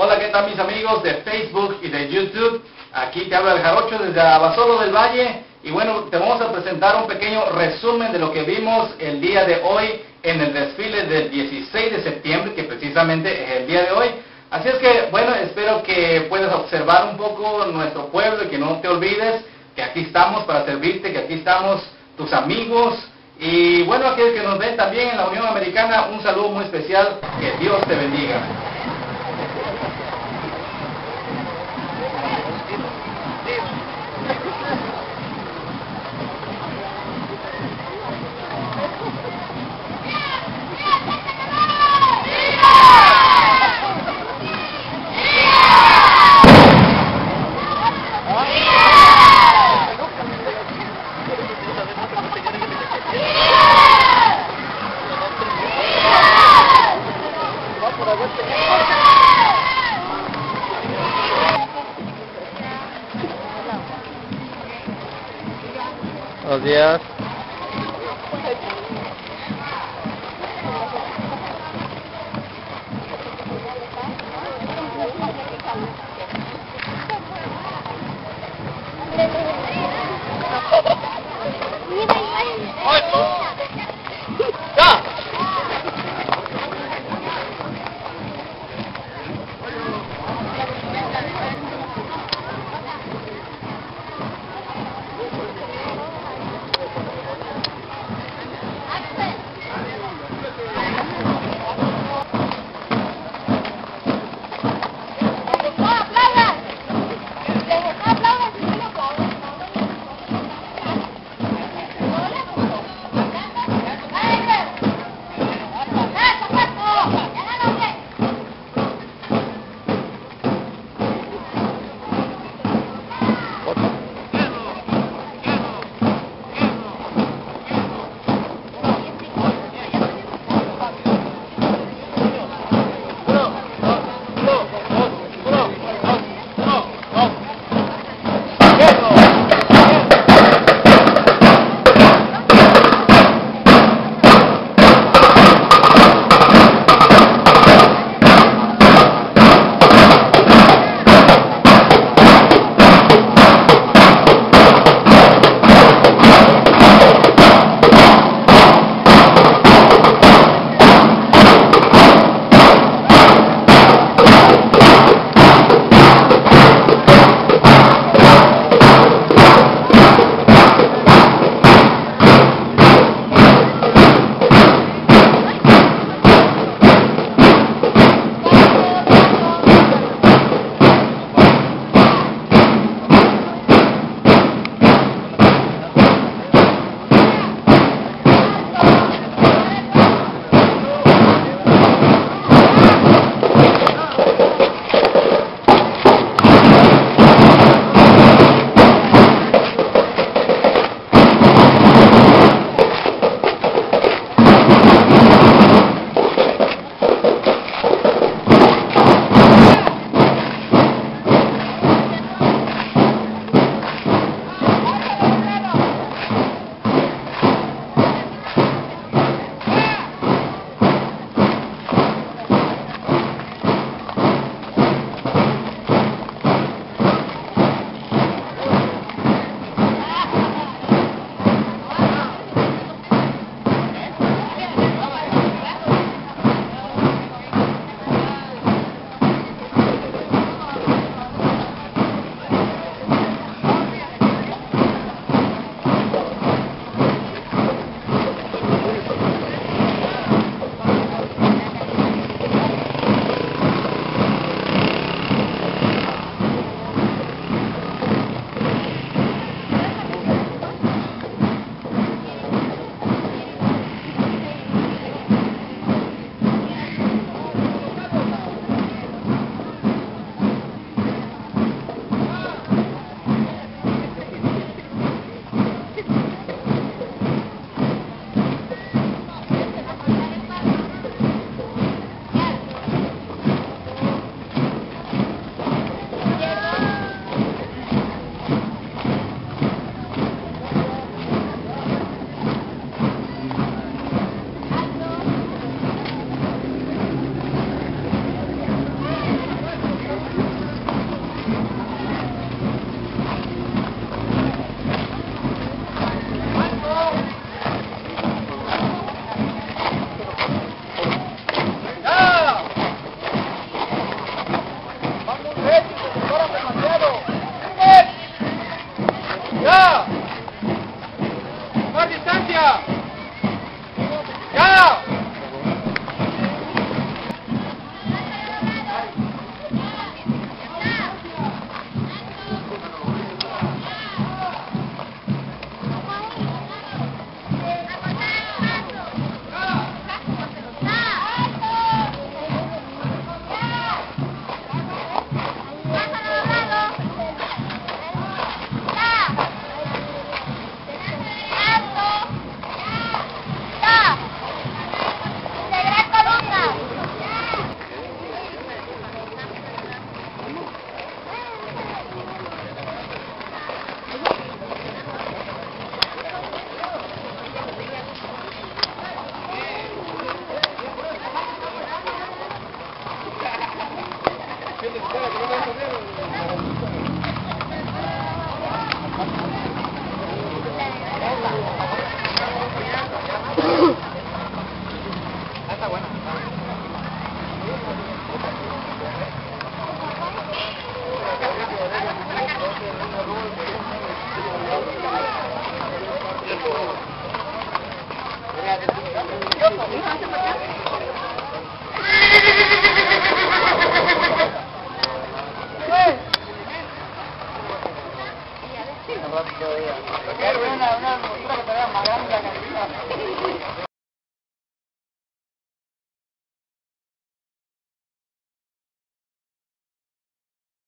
Hola, ¿qué tal mis amigos de Facebook y de YouTube? Aquí te habla El Jarocho desde Abasolo del Valle. Y bueno, te vamos a presentar un pequeño resumen de lo que vimos el día de hoy en el desfile del 16 de septiembre, que precisamente es el día de hoy. Así es que, bueno, espero que puedas observar un poco nuestro pueblo y que no te olvides que aquí estamos para servirte, que aquí estamos tus amigos. Y bueno, aquellos que nos ven también en la Unión Americana, un saludo muy especial, que Dios te bendiga. Buenos días. Una que te vea más grande la cantina.